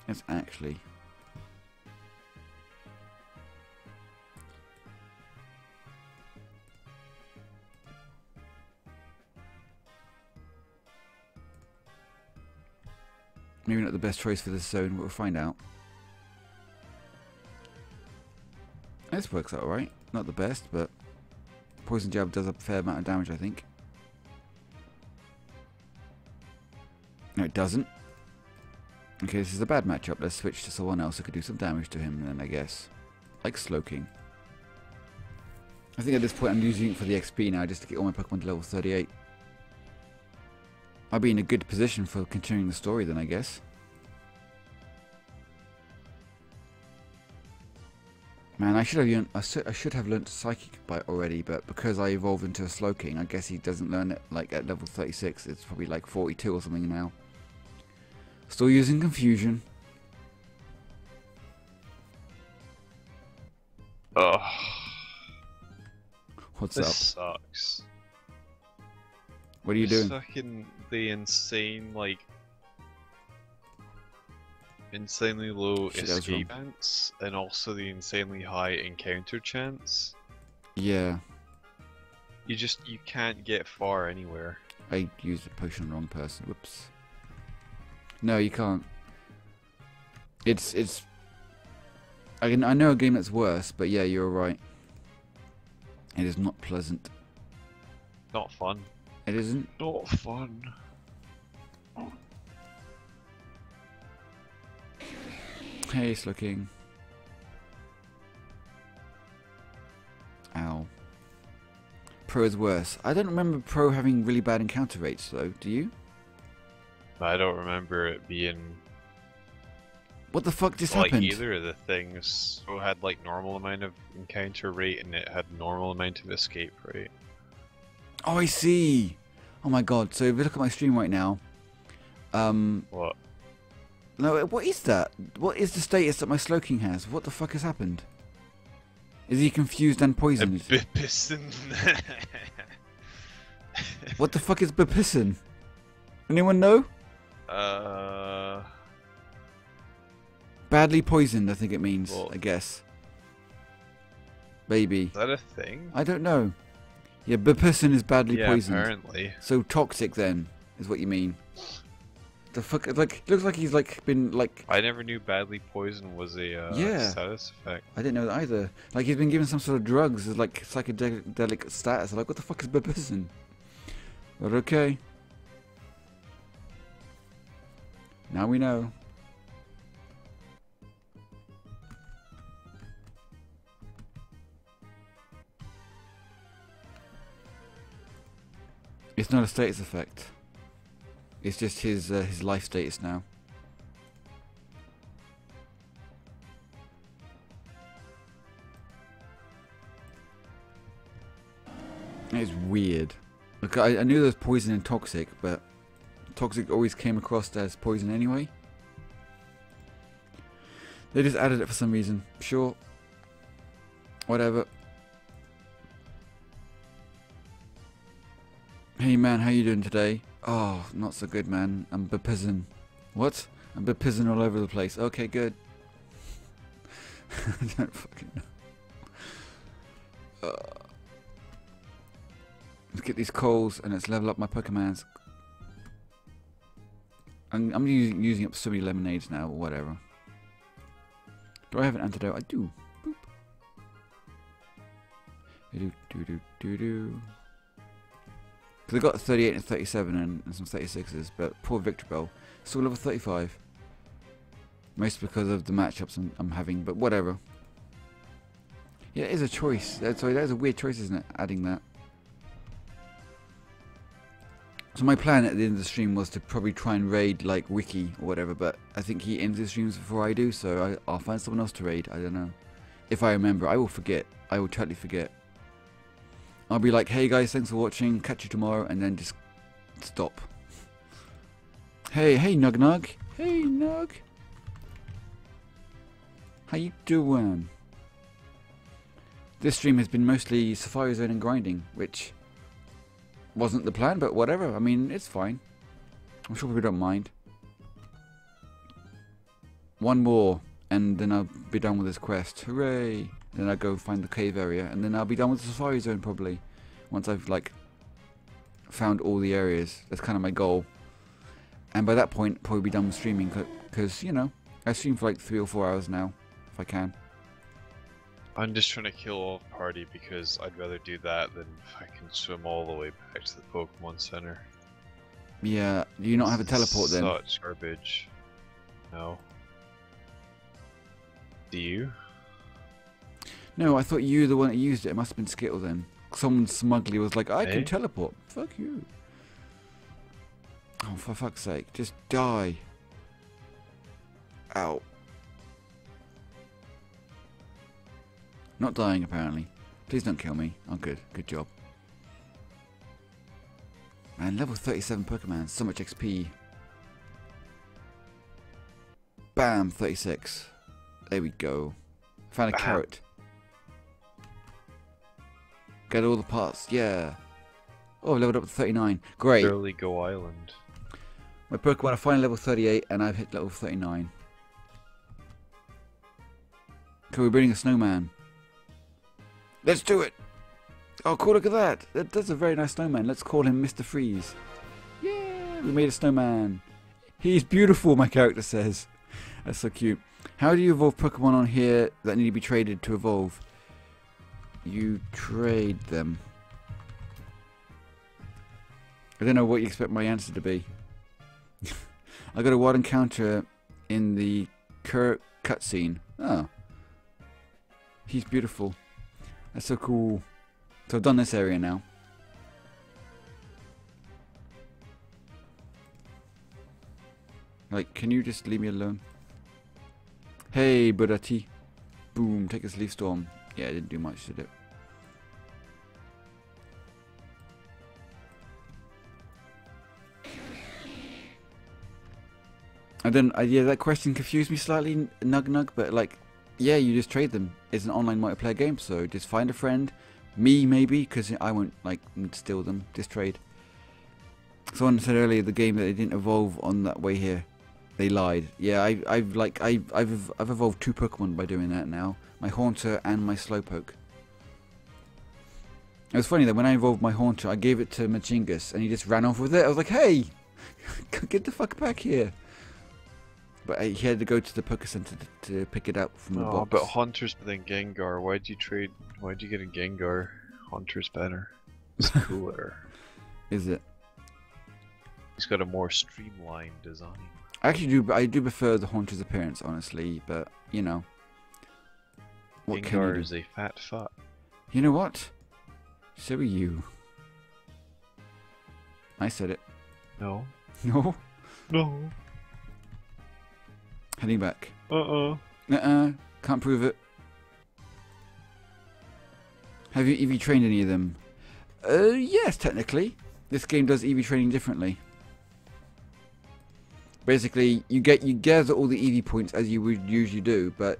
It's actually. Maybe not the best choice for this zone, but we'll find out. This works out alright. Not the best, but Poison Jab does a fair amount of damage, I think. No, it doesn't. Okay, this is a bad matchup. Let's switch to someone else who could do some damage to him then, I guess. Like Sloking. I think at this point I'm using it for the X P now, just to get all my Pokemon to level thirty-eight. I'll be in a good position for continuing the story then, I guess. Man, I should have learned, I should have learned Psychic Bite already, but because I evolved into a Sloking, I guess he doesn't learn it like at level thirty-six. It's probably like forty-two or something now. Still using Confusion. Ugh. What's this up? This sucks. What are you doing? Fucking the insane, like, insanely low Shit, escape chance, and also the insanely high encounter chance. Yeah. You just, you can't get far anywhere. I used the potion on the wrong person, whoops. No, you can't. It's, it's... I can, I know a game that's worse, but yeah, you're right. It is not pleasant. Not fun. It isn't? Not fun. Hey, Sloking. Ow. Pro is worse. I don't remember Pro having really bad encounter rates, though. Do you? I don't remember it being... What the fuck just like happened? Like, either of the things. Pro had, like, normal amount of encounter rate, and it had normal amount of escape rate. Oh, I see! Oh my god, so if you look at my stream right now... Um... What? No, what is that? What is the status that my Sloking has? What the fuck has happened? Is he confused and poisoned? Bipison. What the fuck is Bipison? Anyone know? Uh. Badly poisoned, I think it means. Well, I guess. Maybe. Is that a thing? I don't know. Yeah, Bipison is badly yeah, poisoned. Apparently. So toxic then is what you mean. The fuck, like, looks like he's like been like. I never knew badly poison was a uh, yeah. status effect. I didn't know that either. Like he's been given some sort of drugs as like psychedelic status. Like what the fuck is Bipison? But okay. Now we know. It's not a status effect. It's just his uh, his life status now. It's weird. Look, I, I knew there was poison and toxic, but toxic always came across as poison anyway. They just added it for some reason. Sure. Whatever. Hey man, how you doing today? Oh, not so good, man. I'm bepizzin'. What? I'm bepizzin' all over the place. Okay, good. I don't fucking know. Uh, let's get these coals and let's level up my Pokemans. I'm, I'm using, using up so many lemonades now, or whatever. Do I have an antidote? I do. Boop. I do, do, do, do, do. Because I got thirty-eight and thirty-seven and, and some thirty-sixes, but poor Victreebel. Still level thirty-five. Mostly because of the matchups I'm, I'm having, but whatever. Yeah, it is a choice. That's, sorry, that is a weird choice, isn't it? Adding that. So my plan at the end of the stream was to probably try and raid like Wiki or whatever, but I think he ends his streams before I do, so I, I'll find someone else to raid. I don't know. If I remember, I will forget. I will totally forget. I'll be like, hey guys, thanks for watching, catch you tomorrow, and then just stop. Hey, hey Nug Nug. Hey Nug. How you doing? This stream has been mostly Safari Zone and grinding, which wasn't the plan, but whatever. I mean, it's fine. I'm sure people don't mind. One more, and then I'll be done with this quest. Hooray! And then I'll go find the cave area, and then I'll be done with the Safari Zone probably. Once I've, like, found all the areas. That's kind of my goal. And by that point, probably be done with streaming, because, you know, I stream for like three or four hours now, if I can. I'm just trying to kill all the party because I'd rather do that than if I can swim all the way back to the Pokemon Center. Yeah, do you not have a teleport then? Such garbage. No. Do you? No, I thought you were the one that used it. It must have been Skittle then. Someone smugly was like, I hey? can teleport. Fuck you. Oh, for fuck's sake. Just die. Ow. Not dying, apparently. Please don't kill me. I'm good. Good job. Man, level thirty-seven Pokemon. So much X P. Bam! thirty-six. There we go. Found a Bam. carrot. Get all the parts. Yeah. Oh, I've leveled up to thirty-nine. Great. Surely go island. My Pokemon are finally level thirty-eight and I've hit level thirty-nine. Okay, we're building a snowman. Let's do it! Oh cool, look at that! That that's a very nice snowman. Let's call him Mister Freeze. Yeah! We made a snowman. He's beautiful, my character says. That's so cute. How do you evolve Pokemon on here that need to be traded to evolve? You trade them. I don't know what you expect my answer to be. I got a wild encounter in the Cur cutscene. Oh. He's beautiful. That's so cool. So I've done this area now. Like, can you just leave me alone? Hey, Budati. Boom, take this leaf storm. Yeah, it didn't do much, did it? I didn't, I, yeah, that question confused me slightly, Nug Nug, but like, yeah, you just trade them. It's an online multiplayer game, so just find a friend. Me, maybe, because I won't, like, steal them. Just trade. Someone said earlier the game that they didn't evolve on that way here. They lied. Yeah, I, I've, like, I, I've, I've evolved two Pokemon by doing that now. My Haunter and my Slowpoke. It was funny that when I evolved my Haunter, I gave it to Machingus, and he just ran off with it. I was like, hey! Get the fuck back here! But he had to go to the Poké Center to, to pick it up from oh, the box. But Haunter's better than Gengar. Why'd you trade? Why'd you get a Gengar? Haunter's better. It's cooler. Is it? He's got a more streamlined design. I actually do. I do prefer the Haunter's appearance, honestly. But you know, what Gengar can is a fat fuck. You know what? So are you. I said it. No. No. No. Heading back. Uh-oh. Uh-uh. Can't prove it. Have you E V trained any of them? Uh, yes, technically. This game does E V training differently. Basically, you get you gather all the E V points as you would usually do, but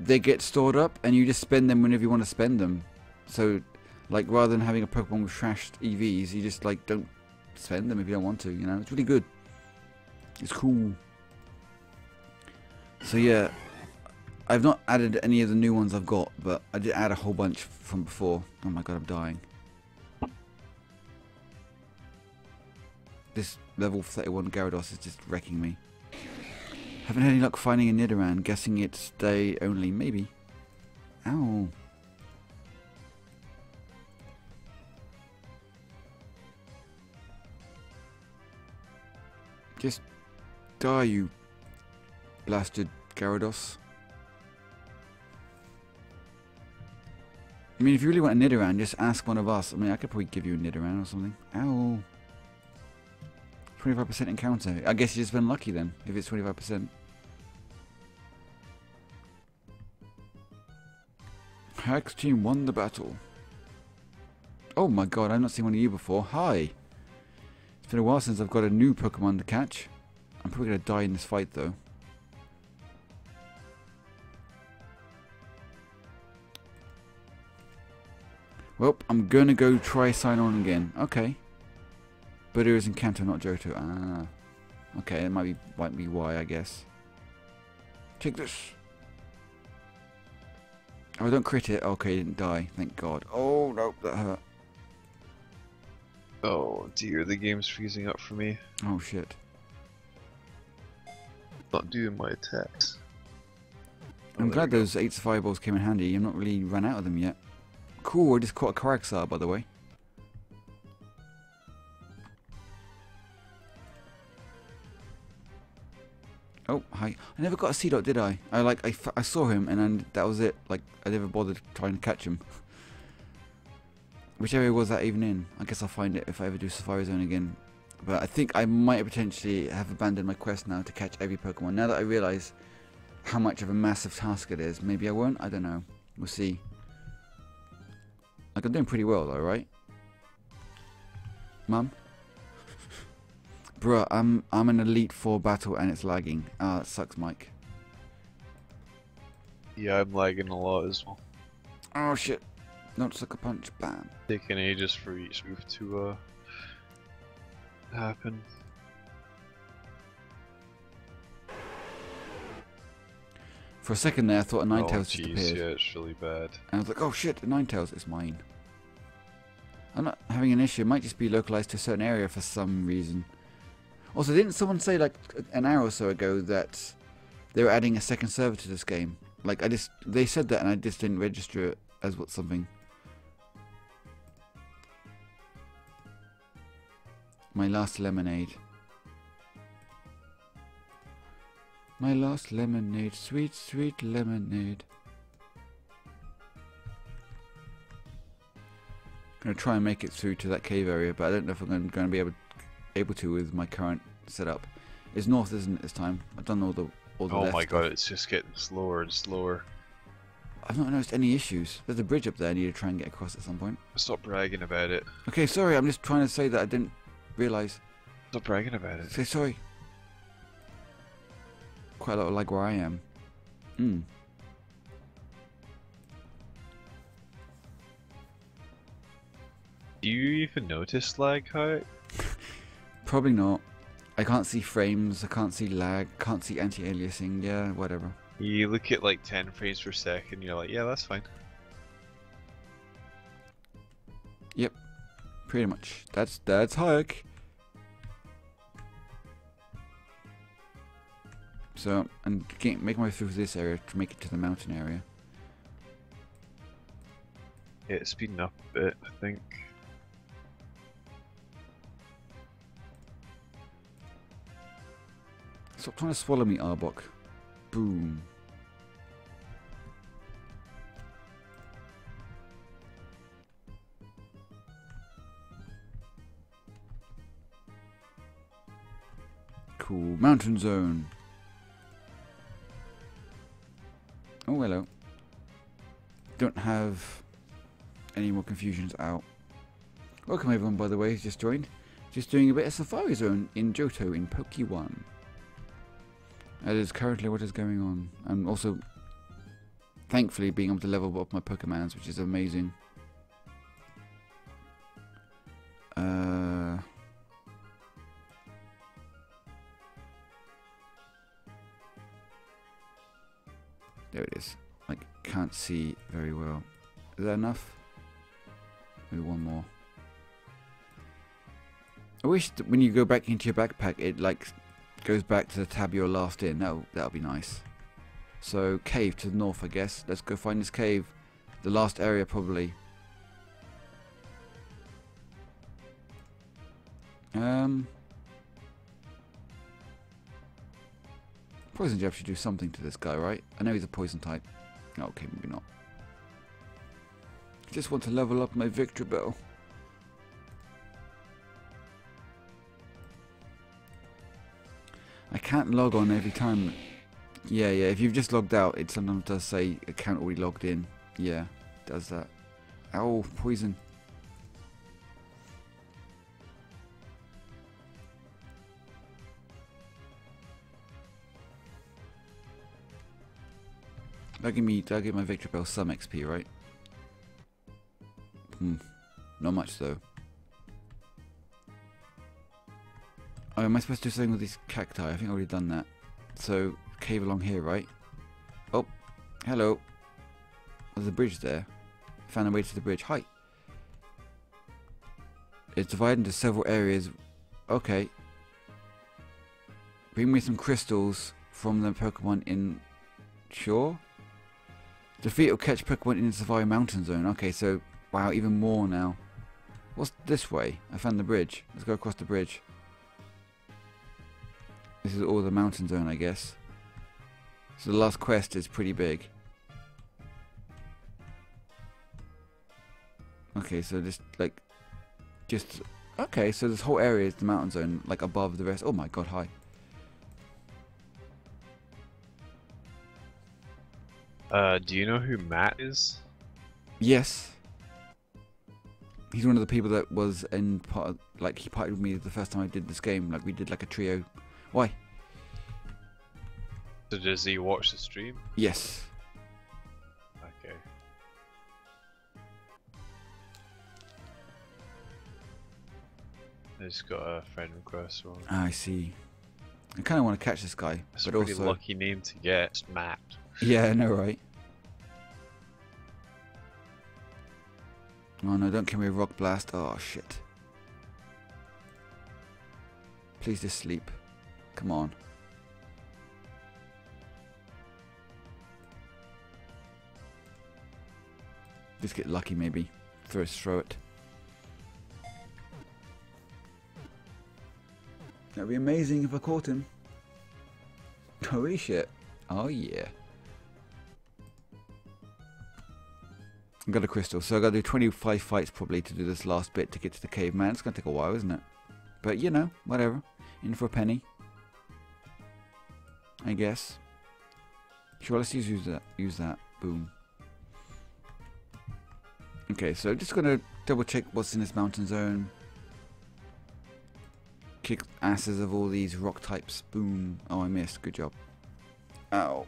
they get stored up and you just spend them whenever you want to spend them. So, like, rather than having a Pokemon with trashed E Vs, you just, like, don't spend them if you don't want to, you know. It's really good. It's cool. So yeah, I've not added any of the new ones I've got, but I did add a whole bunch from before. Oh my god, I'm dying. This level thirty-one Gyarados is just wrecking me. Haven't had any luck finding a Nidoran. Guessing it's day only, maybe. Ow. Just die, you blasted Gyarados. I mean, if you really want a Nidoran, just ask one of us. I mean, I could probably give you a Nidoran or something. Ow. twenty-five percent encounter. I guess you've just been lucky then, if it's twenty-five percent. Heiach's team won the battle. Oh my god, I've not seen one of you before. Hi. It's been a while since I've got a new Pokemon to catch. I'm probably going to die in this fight though. Well, I'm going to go try sign on again. Okay. But it was Encanto, not Johto. Ah. Okay, that might be, might be why, I guess. Take this. Oh, don't crit it. Okay, didn't die. Thank god. Oh, nope, that hurt. Oh dear, the game's freezing up for me. Oh shit. Not doing my attacks. I'm oh, glad those eight fireballs came in handy. I've not really run out of them yet. Cool, I just caught a Coraxar, by the way. Oh, hi. I never got a Seedot, did I? I like I, f I saw him and then that was it. Like, I never bothered trying to catch him. Which area was that even in? I guess I'll find it if I ever do Safari Zone again. But I think I might potentially have abandoned my quest now to catch every Pokemon. Now that I realise how much of a massive task it is. Maybe I won't? I don't know. We'll see. Like, I'm doing pretty well though, right? Mum? Bruh, I'm I'm an Elite Four battle and it's lagging. Ah, uh, that sucks, Mike. Yeah, I'm lagging a lot as well. Oh shit! Not sucker punch, bam. Taking ages for each move to uh happen. For a second there, I thought a Ninetales just appeared. Oh jeez, yeah, it's really bad. And I was like, oh shit, a Ninetales is mine. I'm not having an issue. It might just be localized to a certain area for some reason. Also, didn't someone say like an hour or so ago that they were adding a second server to this game? Like, I just, they said that and I just didn't register it as what something. My last lemonade. My last lemonade, sweet, sweet lemonade. I'm gonna try and make it through to that cave area, but I don't know if I'm gonna be able to. Able to with my current setup. It's north, isn't it, this time? I've done all the all the. Oh my god, it's just getting slower and slower. I've not noticed any issues. There's a bridge up there I need to try and get across at some point. Stop bragging about it. Okay, sorry, I'm just trying to say that I didn't realise. Stop bragging about it. Say sorry. Quite a lot of lag where I am. Hmm. Do you even notice lag, Heiach? Probably not. I can't see frames, I can't see lag, can't see anti-aliasing, yeah, whatever. You look at like ten frames per second, you're like, yeah, that's fine. Yep, pretty much. That's, that's Heiach. So, I'm making my way through this area to make it to the mountain area. Yeah, it's speeding up a bit, I think. Stop trying to swallow me, Arbok. Boom. Cool. Mountain Zone. Oh, hello. Don't have any more confusions out. Welcome everyone, by the way, who's just joined. Just doing a bit of Safari Zone in Johto in Poke one. That is currently what is going on. I'm also, thankfully, being able to level up my Pokemons, which is amazing. Uh, There it is. I can't see very well. Is that enough? Maybe one more. I wish that when you go back into your backpack, it like goes back to the tab you're last in. That'll, that'll be nice. So, cave to the north, I guess. Let's go find this cave. The last area, probably. Um... Poison Jab should do something to this guy, right? I know he's a poison type. Okay, maybe not. I just want to level up my Victreebel. I can't log on every time. Yeah, yeah, if you've just logged out, it sometimes does say account already logged in. Yeah, it does that. Ow, poison. That'll give me, that'll give my Victreebel some X P, right? Hmm, not much though. Oh, am I supposed to do something with these cacti? I think I've already done that. So, cave along here, right? Oh, hello. There's a bridge there. Found a way to the bridge. Hi. It's divided into several areas. Okay. Bring me some crystals from the Pokemon in... Sure? Defeat or catch Pokemon in the Safari Mountain Zone. Okay, so... Wow, even more now. What's this way? I found the bridge. Let's go across the bridge. This is all the mountain zone, I guess. So the last quest is pretty big. Okay, so just like, just okay. So this whole area is the mountain zone, like above the rest. Oh my god, hi. Uh, do you know who Matt is? Yes. He's one of the people that was in part of, like he partied with me the first time I did this game. Like we did like a trio. Why? So does he watch the stream? Yes. Okay. I just got a friend request. One. I see. I kind of want to catch this guy. That's but a pretty also... lucky name to get. It's Matt. Yeah, I know, right? Oh no, don't give me a rock blast. Oh shit. Please just sleep. Come on. Just get lucky, maybe. Throw, throw it. That'd be amazing if I caught him. Holy shit. Oh yeah. I've got a crystal, so I've got to do twenty-five fights probably to do this last bit to get to the cave. Man, it's going to take a while, isn't it? But you know, whatever. In for a penny. I guess. Sure, let's use, use that. Use that. Boom. Okay, so just gonna double check what's in this mountain zone. Kick asses of all these rock types. Boom. Oh, I missed. Good job. Ow.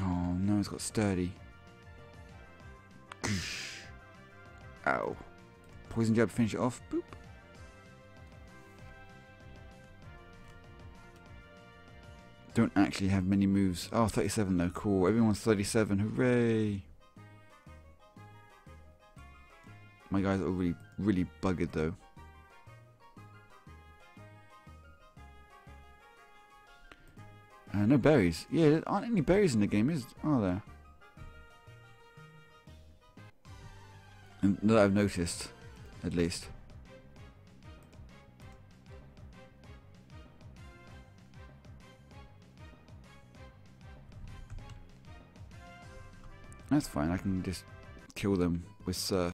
Oh no, it's got sturdy. Ow. Poison jab, finish it off. Boop. Don't actually have many moves. Oh, thirty-seven though, cool. Everyone's thirty-seven, hooray! My guys are really, really buggered though. Uh, no berries. Yeah, there aren't any berries in the game, is are there? And that I've noticed, at least. That's fine, I can just kill them with Surf.